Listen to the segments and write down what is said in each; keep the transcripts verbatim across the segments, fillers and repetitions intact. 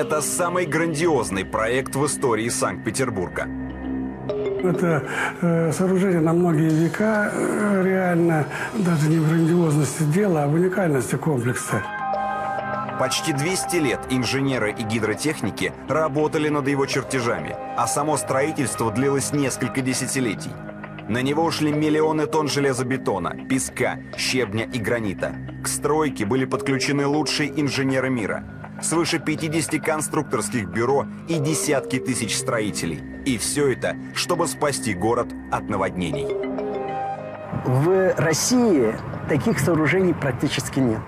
Это самый грандиозный проект в истории Санкт-Петербурга. Это э, сооружение на многие века, э, реально даже не в грандиозности дела, а в уникальности комплекса. Почти двести лет инженеры и гидротехники работали над его чертежами, а само строительство длилось несколько десятилетий. На него ушли миллионы тонн железобетона, песка, щебня и гранита. К стройке были подключены лучшие инженеры мира. Свыше пятидесяти конструкторских бюро и десятки тысяч строителей. И все это, чтобы спасти город от наводнений. В России таких сооружений практически нет.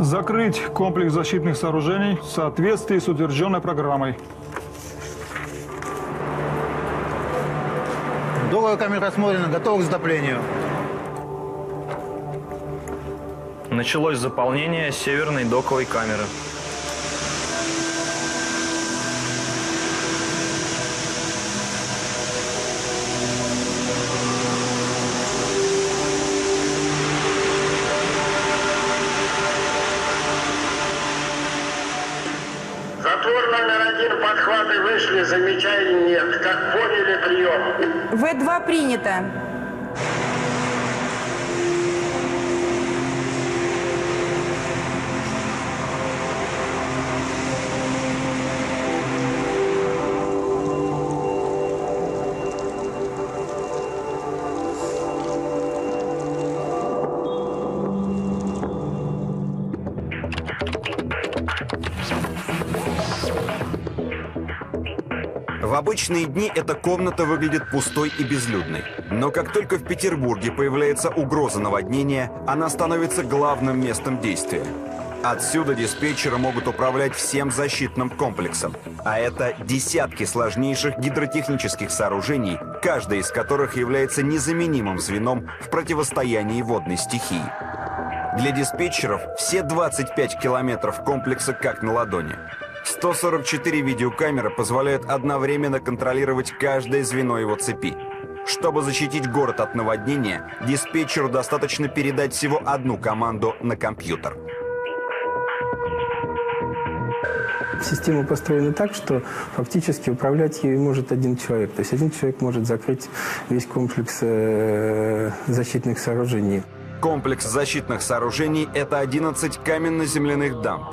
Закрыть комплекс защитных сооружений в соответствии с утвержденной программой. Долгая камера рассмотрена, готова к затоплению. Началось заполнение северной доковой камеры. Замечаний нет. Как поняли, прием. вэ два принято. В обычные дни эта комната выглядит пустой и безлюдной. Но как только в Петербурге появляется угроза наводнения, она становится главным местом действия. Отсюда диспетчеры могут управлять всем защитным комплексом. А это десятки сложнейших гидротехнических сооружений, каждая из которых является незаменимым звеном в противостоянии водной стихии. Для диспетчеров все двадцать пять километров комплекса как на ладони. сто сорок четыре видеокамеры позволяют одновременно контролировать каждое звено его цепи. Чтобы защитить город от наводнения, диспетчеру достаточно передать всего одну команду на компьютер. Система построена так, что фактически управлять ею может один человек. То есть один человек может закрыть весь комплекс защитных сооружений. Комплекс защитных сооружений – это одиннадцать каменно-земляных дамб,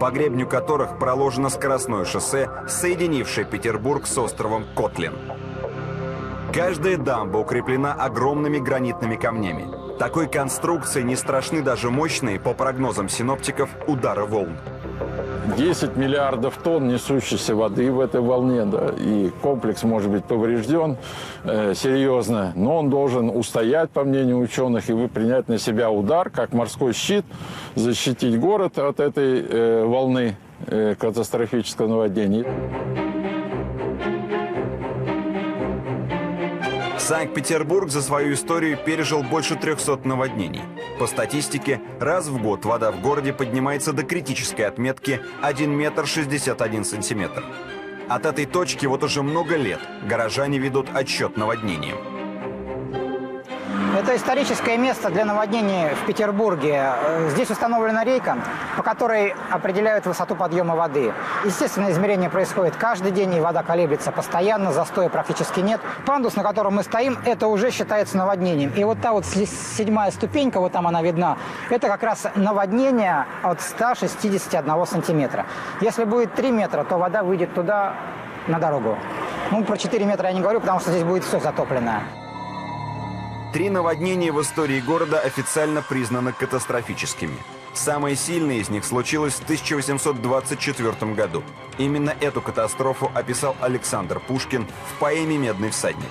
по гребню которых проложено скоростное шоссе, соединившее Петербург с островом Котлин. Каждая дамба укреплена огромными гранитными камнями. Такой конструкции не страшны даже мощные, по прогнозам синоптиков, удары волн. десять миллиардов тонн несущейся воды в этой волне, да, и комплекс может быть поврежден э, серьезно, но он должен устоять, по мнению ученых, и принять на себя удар, как морской щит, защитить город от этой э, волны э, катастрофического наводнения. Санкт-Петербург за свою историю пережил больше трёхсот наводнений. По статистике, раз в год вода в городе поднимается до критической отметки один метр шестьдесят один сантиметр. От этой точки вот уже много лет горожане ведут отсчет наводнениям. Это историческое место для наводнений в Петербурге. Здесь установлена рейка, по которой определяют высоту подъема воды. Естественно, измерение происходит каждый день, и вода колеблется постоянно, застоя практически нет. Пандус, на котором мы стоим, это уже считается наводнением. И вот та вот седьмая ступенька, вот там она видна, это как раз наводнение от ста шестидесяти одного сантиметра. Если будет три метра, то вода выйдет туда, на дорогу. Ну, про четыре метра я не говорю, потому что здесь будет все затоплено. Три наводнения в истории города официально признаны катастрофическими. Самое сильное из них случилось в тысяча восемьсот двадцать четвёртом году. Именно эту катастрофу описал Александр Пушкин в поэме «Медный всадник».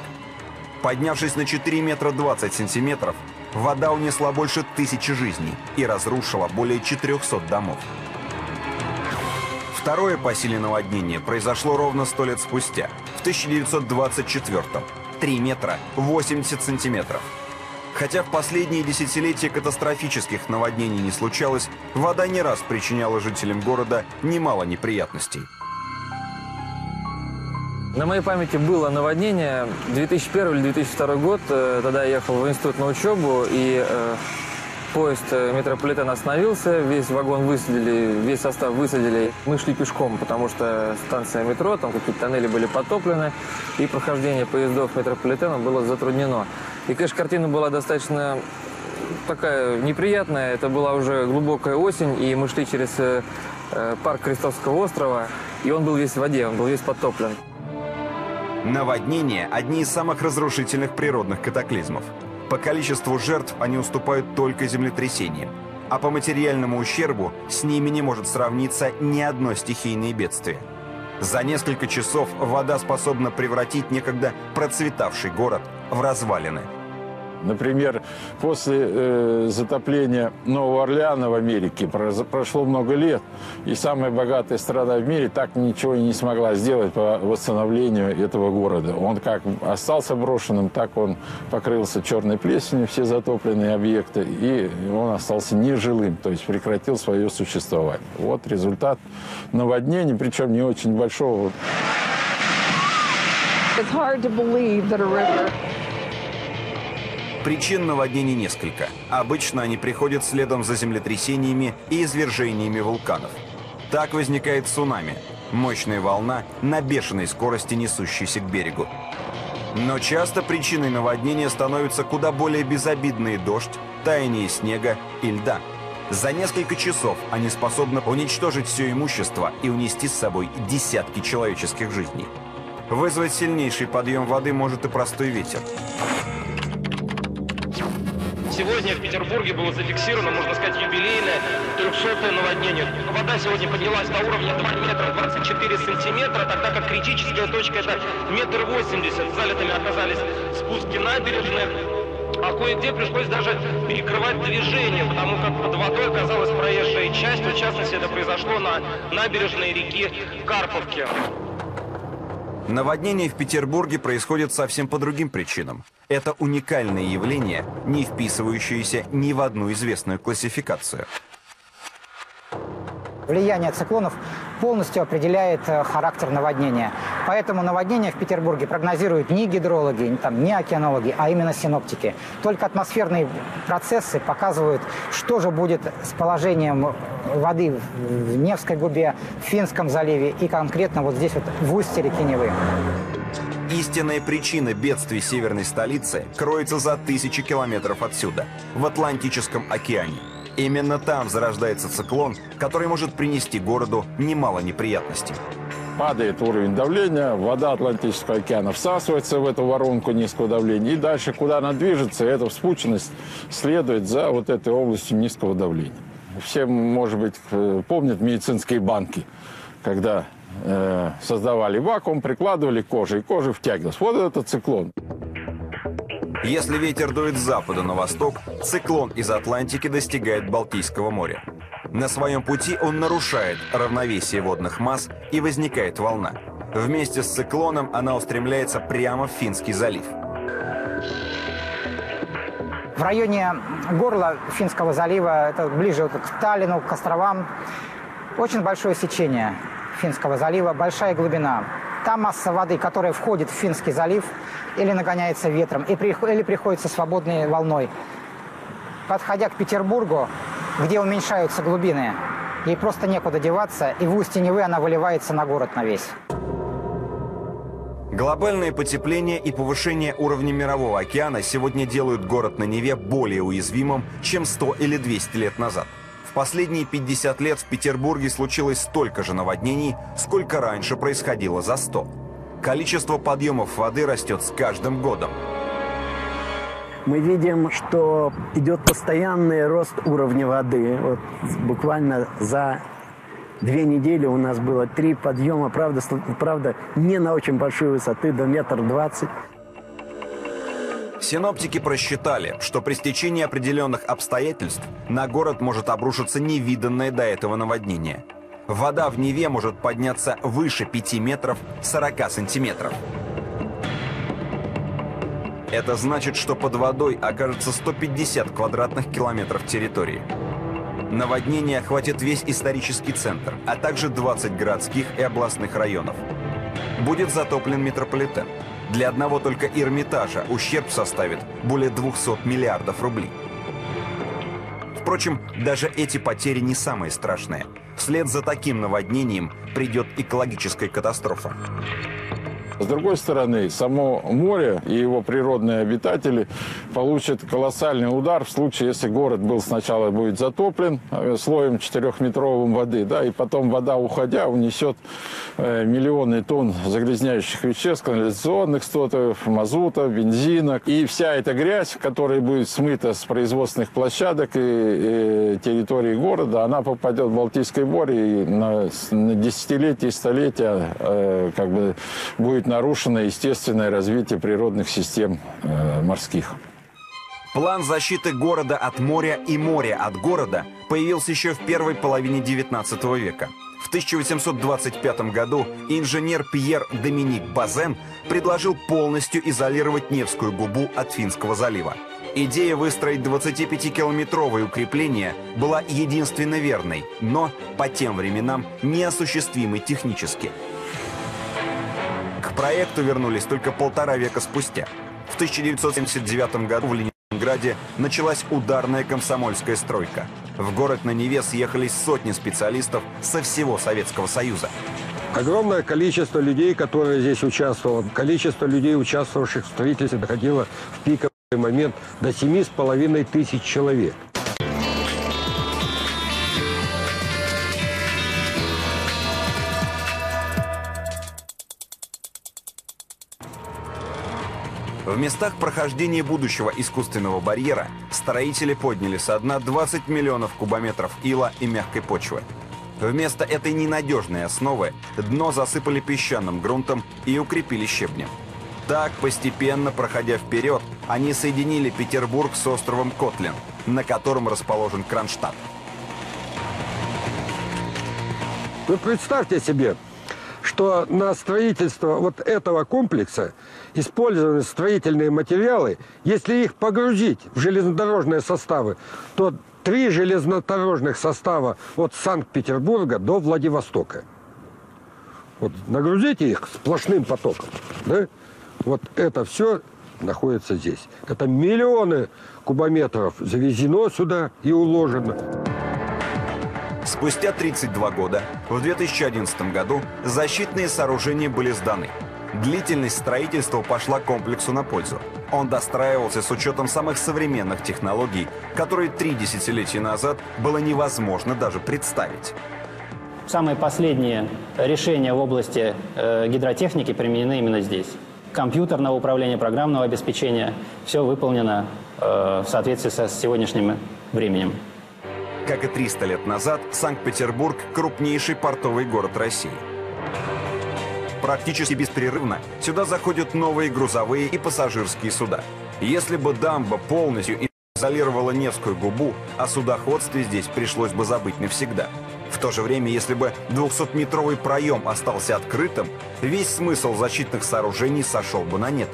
Поднявшись на четыре метра двадцать сантиметров, вода унесла больше тысячи жизней и разрушила более четырёхсот домов. Второе по силе наводнение произошло ровно сто лет спустя, в тысяча девятьсот двадцать четвёртом, три метра восемьдесят сантиметров. Хотя в последние десятилетия катастрофических наводнений не случалось, вода не раз причиняла жителям города немало неприятностей. На моей памяти было наводнение две тысячи первый или две тысячи второй год. Тогда я ехал в институт на учебу, и э, поезд метрополитена остановился, весь вагон высадили, весь состав высадили. Мы шли пешком, потому что станция метро, там какие-то тоннели были потоплены, и прохождение поездов метрополитена было затруднено. И, конечно, картина была достаточно такая неприятная. Это была уже глубокая осень, и мы шли через э, парк Крестовского острова, и он был весь в воде, он был весь потоплен. Наводнения – одни из самых разрушительных природных катаклизмов. По количеству жертв они уступают только землетрясениям, а по материальному ущербу с ними не может сравниться ни одно стихийное бедствие. За несколько часов вода способна превратить некогда процветавший город в развалины. Например, после э, затопления Нового Орлеана в Америке прошло много лет, и самая богатая страна в мире так ничего и не смогла сделать по восстановлению этого города. Он как остался брошенным, так он покрылся черной плесенью, все затопленные объекты, и он остался нежилым, то есть прекратил свое существование. Вот результат наводнений, причем не очень большого. Причин наводнений несколько. Обычно они приходят следом за землетрясениями и извержениями вулканов. Так возникает цунами – мощная волна на бешеной скорости, несущаяся к берегу. Но часто причиной наводнения становятся куда более безобидные дождь, таяние снега и льда. За несколько часов они способны уничтожить все имущество и унести с собой десятки человеческих жизней. Вызвать сильнейший подъем воды может и простой ветер. Сегодня в Петербурге было зафиксировано, можно сказать, юбилейное трехсотое наводнение. Вода сегодня поднялась до уровня два метра двадцать четыре сантиметра, тогда как критическая точка – это метр восемьдесят. Залитыми оказались спуски набережных, а кое-где пришлось даже перекрывать движение, потому как под водой оказалась проезжая часть. В частности, это произошло на набережной реки Карповки. Наводнения в Петербурге происходят совсем по другим причинам. Это уникальное явление, не вписывающееся ни в одну известную классификацию. Влияние циклонов полностью определяет характер наводнения. Поэтому наводнения в Петербурге прогнозируют не гидрологи, там, не океанологи, а именно синоптики. Только атмосферные процессы показывают, что же будет с положением воды в Невской губе, в Финском заливе и конкретно вот здесь, вот, в устье реки Невы. Истинная причина бедствий северной столицы кроется за тысячи километров отсюда, в Атлантическом океане. Именно там зарождается циклон, который может принести городу немало неприятностей. Падает уровень давления, вода Атлантического океана всасывается в эту воронку низкого давления, и дальше, куда она движется, эта вспученность следует за вот этой областью низкого давления. Все, может быть, помнят медицинские банки, когда э, создавали вакуум, прикладывали кожу, и кожа втягивалась. Вот это циклон. Если ветер дует с запада на восток, циклон из Атлантики достигает Балтийского моря. На своем пути он нарушает равновесие водных масс, и возникает волна. Вместе с циклоном она устремляется прямо в Финский залив. В районе горла Финского залива, это ближе к Таллину, к островам, очень большое сечение Финского залива, большая глубина. Та масса воды, которая входит в Финский залив, или нагоняется ветром, или приходится свободной волной. Подходя к Петербургу, где уменьшаются глубины, ей просто некуда деваться, и в устье Невы она выливается на город на весь. Глобальное потепление и повышение уровня мирового океана сегодня делают город на Неве более уязвимым, чем сто или двести лет назад. В последние пятьдесят лет в Петербурге случилось столько же наводнений, сколько раньше происходило за сто. Количество подъемов воды растет с каждым годом. Мы видим, что идет постоянный рост уровня воды. Вот буквально за две недели у нас было три подъема, правда, правда не на очень большой высоты, до метра двадцать. Синоптики просчитали, что при стечении определенных обстоятельств на город может обрушиться невиданное до этого наводнение. Вода в Неве может подняться выше пяти метров сорока сантиметров. Это значит, что под водой окажется сто пятьдесят квадратных километров территории. Наводнение охватит весь исторический центр, а также двадцать городских и областных районов. Будет затоплен метрополитен. Для одного только Эрмитажа ущерб составит более двухсот миллиардов рублей. Впрочем, даже эти потери не самые страшные. Вслед за таким наводнением придет экологическая катастрофа. С другой стороны, само море и его природные обитатели получат колоссальный удар в случае, если город был сначала будет затоплен слоем четырехметровым воды, да, и потом вода, уходя, унесет миллионы тонн загрязняющих веществ, канализационных стотов, мазута, бензина. И вся эта грязь, которая будет смыта с производственных площадок и территории города, она попадет в Балтийское море и на десятилетия и столетия как бы будет нарушено естественное развитие природных систем э, морских. План защиты города от моря и моря от города появился еще в первой половине девятнадцатого века. В тысяча восемьсот двадцать пятом году инженер Пьер Доминик Базен предложил полностью изолировать Невскую губу от Финского залива. Идея выстроить двадцатипятикилометровое укрепление была единственно верной, но по тем временам неосуществимой технически. К проекту вернулись только полтора века спустя. В тысяча девятьсот семьдесят девятом году в Ленинграде началась ударная комсомольская стройка. В город на Неве съехались сотни специалистов со всего Советского Союза. Огромное количество людей, которые здесь участвовали, количество людей, участвовавших в строительстве, доходило в пиковый момент до семи с половиной тысяч человек. В местах прохождения будущего искусственного барьера строители подняли со дна двадцать миллионов кубометров ила и мягкой почвы. Вместо этой ненадежной основы дно засыпали песчаным грунтом и укрепили щебнем. Так, постепенно проходя вперед, они соединили Петербург с островом Котлин, на котором расположен Кронштадт. Вы представьте себе, что на строительство вот этого комплекса использованы строительные материалы, если их погрузить в железнодорожные составы, то три железнодорожных состава от Санкт-Петербурга до Владивостока. Вот нагрузите их сплошным потоком. Да? Вот это все находится здесь. Это миллионы кубометров завезено сюда и уложено. Спустя тридцать два года, в две тысячи одиннадцатом году, защитные сооружения были сданы. Длительность строительства пошла комплексу на пользу. Он достраивался с учетом самых современных технологий, которые три десятилетия назад было невозможно даже представить. Самые последние решения в области э, гидротехники применены именно здесь. Компьютерное управление, программного обеспечения, все выполнено э, в соответствии со, с сегодняшним временем. Как и триста лет назад, Санкт-Петербург – крупнейший портовый город России. Практически беспрерывно сюда заходят новые грузовые и пассажирские суда. Если бы дамба полностью изолировала Невскую губу, о судоходстве здесь пришлось бы забыть навсегда. В то же время, если бы двухсотметровый проем остался открытым, весь смысл защитных сооружений сошел бы на нет.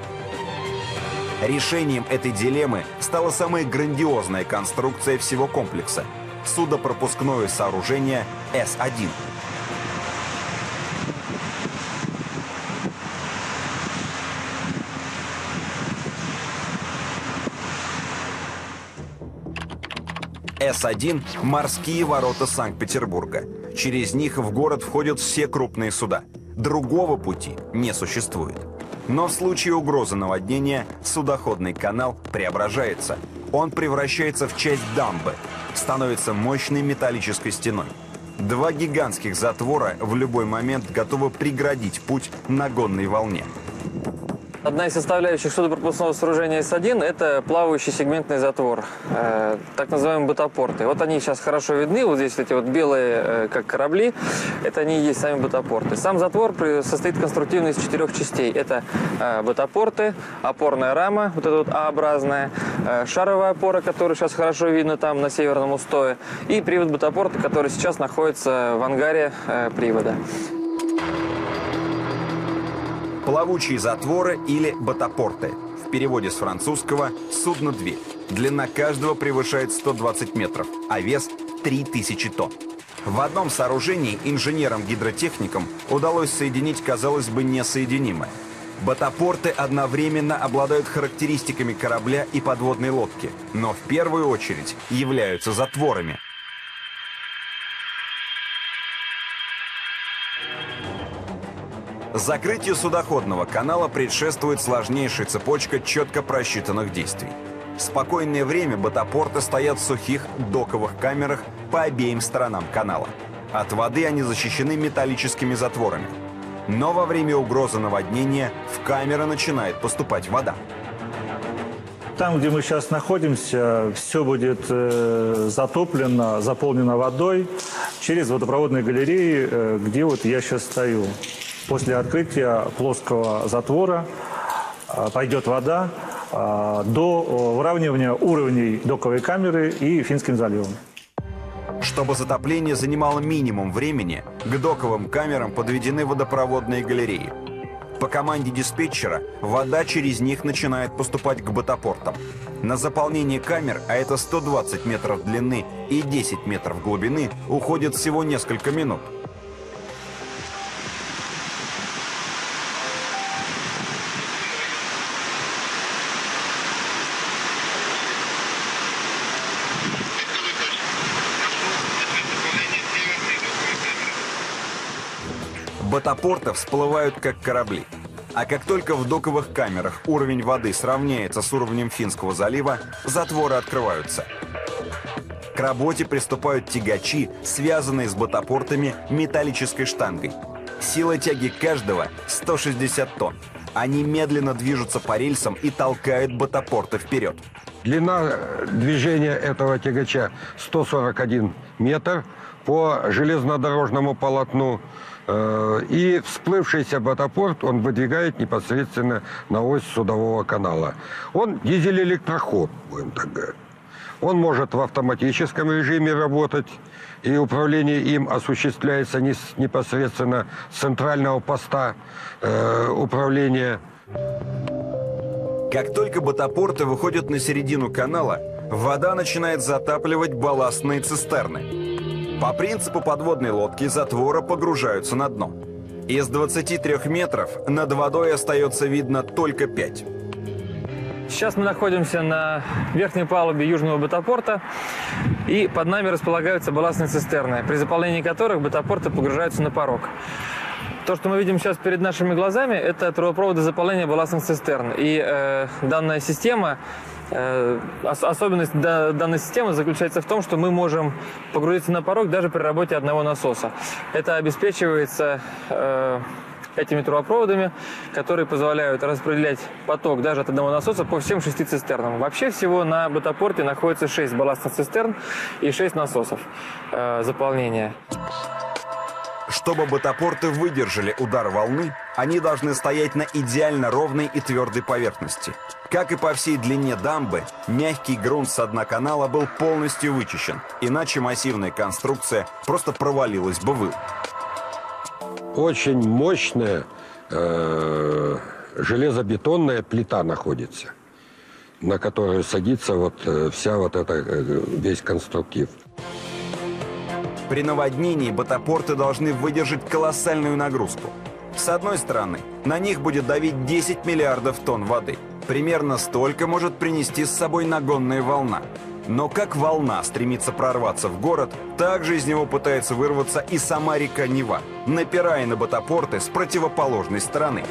Решением этой дилеммы стала самая грандиозная конструкция всего комплекса – судопропускное сооружение эс один. эс один – морские ворота Санкт-Петербурга. Через них в город входят все крупные суда. Другого пути не существует. Но в случае угрозы наводнения судоходный канал преображается. Он превращается в часть дамбы, становится мощной металлической стеной. Два гигантских затвора в любой момент готовы преградить путь на гонной волне. Одна из составляющих судопропускного сооружения эс один – это плавающий сегментный затвор, э, так называемые батопорты. Вот они сейчас хорошо видны, вот здесь эти вот белые, э, как корабли, это они и есть сами батопорты. Сам затвор состоит конструктивно из четырех частей. Это э, батопорты, опорная рама, вот эта вот А-образная, э, шаровая опора, которая сейчас хорошо видно там на северном устое, и привод батопорта, который сейчас находится в ангаре э, привода. Плавучие затворы или батопорты. В переводе с французского «судно-дверь». Длина каждого превышает сто двадцать метров, а вес – три тысячи тонн. В одном сооружении инженерам-гидротехникам удалось соединить, казалось бы, несоединимое. Батопорты одновременно обладают характеристиками корабля и подводной лодки, но в первую очередь являются затворами. Закрытию судоходного канала предшествует сложнейшая цепочка четко просчитанных действий. В спокойное время батопорты стоят в сухих доковых камерах по обеим сторонам канала. От воды они защищены металлическими затворами. Но во время угрозы наводнения в камеры начинает поступать вода. Там, где мы сейчас находимся, все будет э, затоплено, заполнено водой через водопроводные галереи, э, где вот я сейчас стою. После открытия плоского затвора пойдет вода до выравнивания уровней доковой камеры и Финским заливом. Чтобы затопление занимало минимум времени, к доковым камерам подведены водопроводные галереи. По команде диспетчера вода через них начинает поступать к батопортам. На заполнение камер, а это сто двадцать метров длины и десять метров глубины, уходит всего несколько минут. Батопорты всплывают как корабли. А как только в доковых камерах уровень воды сравняется с уровнем Финского залива, затворы открываются. К работе приступают тягачи, связанные с батопортами металлической штангой. Сила тяги каждого сто шестьдесят тонн. Они медленно движутся по рельсам и толкают батопорты вперед. Длина движения этого тягача сто сорок один метр по железнодорожному полотну. И всплывшийся батопорт он выдвигает непосредственно на ось судового канала. Он дизель-электроход, будем так говорить. Он может в автоматическом режиме работать, и управление им осуществляется непосредственно с центрального поста э, управления. Как только батопорты выходят на середину канала, вода начинает затапливать балластные цистерны. По принципу подводной лодки затворы погружаются на дно. Из двадцати трёх метров над водой остается видно только пять. Сейчас мы находимся на верхней палубе южного батопорта, и под нами располагаются балластные цистерны, при заполнении которых батопорты погружаются на порог. То, что мы видим сейчас перед нашими глазами, это трубопроводы заполнения балластных цистерн. И э, данная система... Особенность данной системы заключается в том, что мы можем погрузиться на порог даже при работе одного насоса. Это обеспечивается этими трубопроводами, которые позволяют распределять поток даже от одного насоса по всем шести цистернам. Вообще всего на батопорте находится шесть балластных цистерн и шесть насосов заполнения. Чтобы батопорты выдержали удар волны, они должны стоять на идеально ровной и твердой поверхности. Как и по всей длине дамбы, мягкий грунт со дна канала был полностью вычищен, иначе массивная конструкция просто провалилась бы в выл. Очень мощная э, железобетонная плита находится, на которую садится вот вся вот эта весь конструктив. При наводнении батопорты должны выдержать колоссальную нагрузку. С одной стороны, на них будет давить десять миллиардов тонн воды. Примерно столько может принести с собой нагонная волна. Но как волна стремится прорваться в город, так же из него пытается вырваться и сама река Нева, напирая на батопорты с противоположной стороны.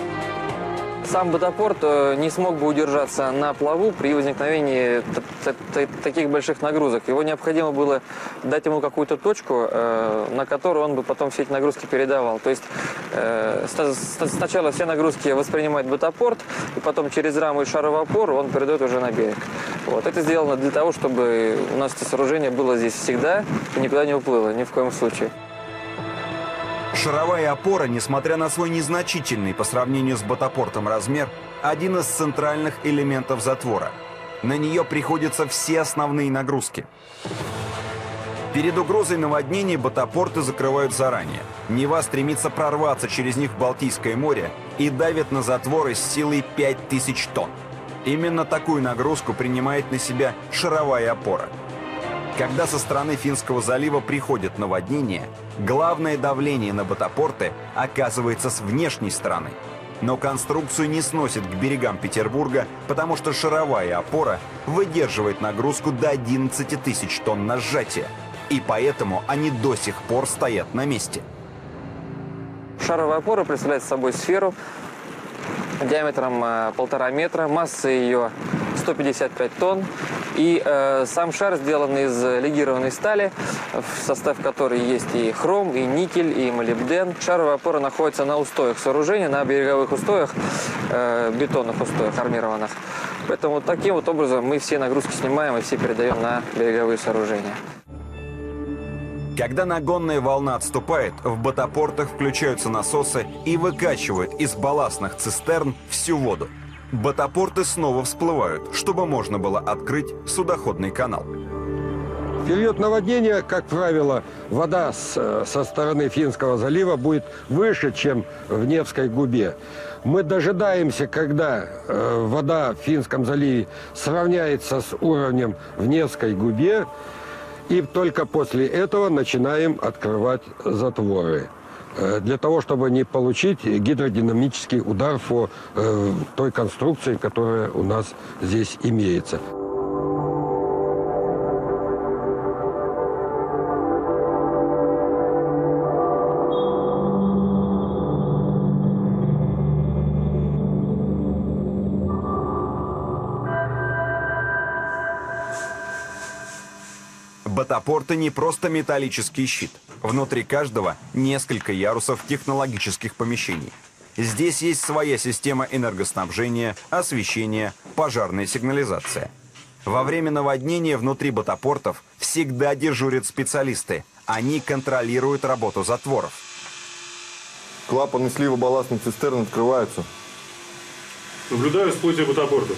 сам батопорт не смог бы удержаться на плаву при возникновении таких больших нагрузок. Его необходимо было дать ему какую-то точку, на которую он бы потом все эти нагрузки передавал. То есть сначала все нагрузки воспринимает батопорт, и потом через раму и шаровый опор он передает уже на берег. Вот. Это сделано для того, чтобы у нас это сооружение было здесь всегда и никуда не уплыло, ни в коем случае. Шаровая опора, несмотря на свой незначительный по сравнению с батопортом размер, один из центральных элементов затвора. На нее приходятся все основные нагрузки. Перед угрозой наводнений батопорты закрывают заранее. Нева стремится прорваться через них в Балтийское море и давит на затворы с силой пять тысяч тонн. Именно такую нагрузку принимает на себя шаровая опора. Когда со стороны Финского залива приходит наводнение, главное давление на батопорты оказывается с внешней стороны. Но конструкцию не сносит к берегам Петербурга, потому что шаровая опора выдерживает нагрузку до одиннадцати тысяч тонн на сжатие. И поэтому они до сих пор стоят на месте. Шаровая опора представляет собой сферу диаметром полтора метра, масса ее сто пятьдесят пять тонн. И э, сам шар сделан из легированной стали, в состав которой есть и хром, и никель, и молибден. Шаровая опора находится на устоях сооружения, на береговых устоях, э, бетонных устоях, армированных. Поэтому вот таким вот образом мы все нагрузки снимаем и все передаем на береговые сооружения. Когда нагонная волна отступает, в батопортах включаются насосы и выкачивают из балластных цистерн всю воду. Батопорты снова всплывают, чтобы можно было открыть судоходный канал. В период наводнения, как правило, вода с, со стороны Финского залива будет выше, чем в Невской губе. Мы дожидаемся, когда э, вода в Финском заливе сравняется с уровнем в Невской губе, и только после этого начинаем открывать затворы. Для того, чтобы не получить гидродинамический удар по э, той конструкции, которая у нас здесь имеется. Батопорты не просто металлический щит. Внутри каждого несколько ярусов технологических помещений. Здесь есть своя система энергоснабжения, освещения, пожарная сигнализация. Во время наводнения внутри батопортов всегда дежурят специалисты. Они контролируют работу затворов. Клапаны слива балластных цистерн открываются. Наблюдаю всплытие батопортов.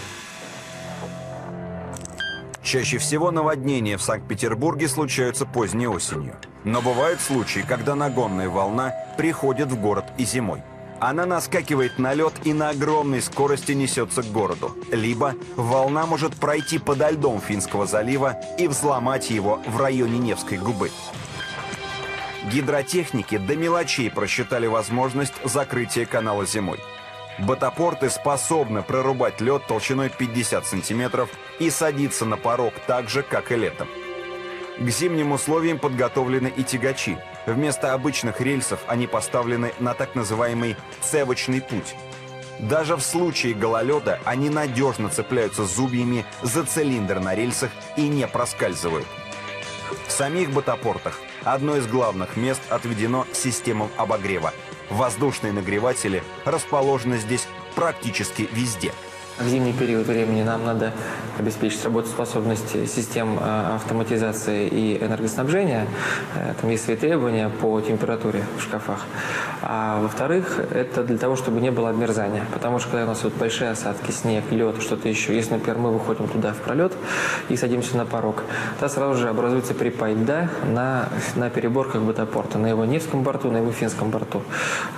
Чаще всего наводнения в Санкт-Петербурге случаются поздней осенью. Но бывают случаи, когда нагонная волна приходит в город и зимой. Она наскакивает на лед и на огромной скорости несется к городу. Либо волна может пройти подо льдом Финского залива и взломать его в районе Невской губы. Гидротехники до мелочей просчитали возможность закрытия канала зимой. Батопорты способны прорубать лед толщиной пятьдесят сантиметров и садиться на порог так же, как и летом. К зимним условиям подготовлены и тягачи. Вместо обычных рельсов они поставлены на так называемый цевочный путь. Даже в случае гололеда они надежно цепляются зубьями за цилиндр на рельсах и не проскальзывают. В самих батопортах одно из главных мест отведено системам обогрева. Воздушные нагреватели расположены здесь практически везде. В зимний период времени нам надо обеспечить работоспособность систем автоматизации и энергоснабжения. Там есть свои требования по температуре в шкафах. А во-вторых, это для того, чтобы не было обмерзания. Потому что когда у нас вот большие осадки, снег, лед, что-то еще, если, например, мы выходим туда в пролет и садимся на порог, то сразу же образуется припай льда на, на переборках батопорта, на его Невском борту, на его Финском борту.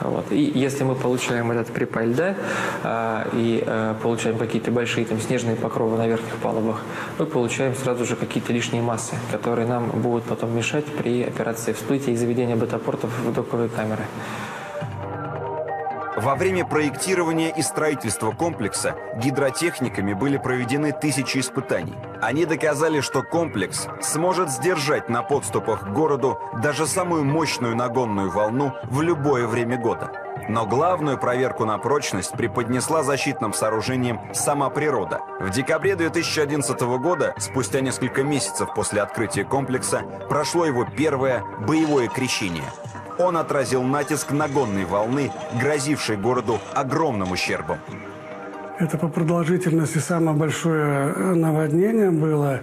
Вот. И если мы получаем этот припай льда а, и а, получаем какие-то большие там снежные покровы на верхних палубах, мы получаем сразу же какие-то лишние массы, которые нам будут потом мешать при операции всплытия и заведения батопортов в доковые камеры. Во время проектирования и строительства комплекса гидротехниками были проведены тысячи испытаний. Они доказали, что комплекс сможет сдержать на подступах к городу даже самую мощную нагонную волну в любое время года. Но главную проверку на прочность преподнесла защитным сооружением сама природа. В декабре две тысячи одиннадцатого года, спустя несколько месяцев после открытия комплекса, прошло его первое боевое крещение. Он отразил натиск нагонной волны, грозившей городу огромным ущербом. Это по продолжительности самое большое наводнение было,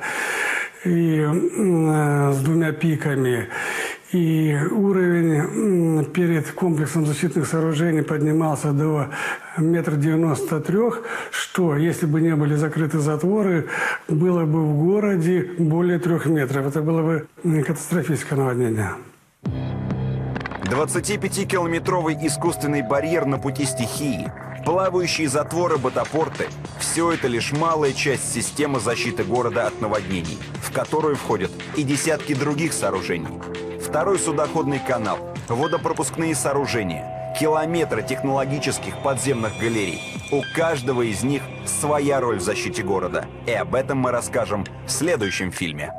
и э, с двумя пиками. И уровень перед комплексом защитных сооружений поднимался до метра девяноста трёх, что, если бы не были закрыты затворы, было бы в городе более трех метров. Это было бы катастрофическое наводнение. двадцатипятикилометровый искусственный барьер на пути стихии, плавающие затворы батопорты – все это лишь малая часть системы защиты города от наводнений, в которую входят и десятки других сооружений. Второй судоходный канал, водопропускные сооружения, километры технологических подземных галерей. У каждого из них своя роль в защите города. И об этом мы расскажем в следующем фильме.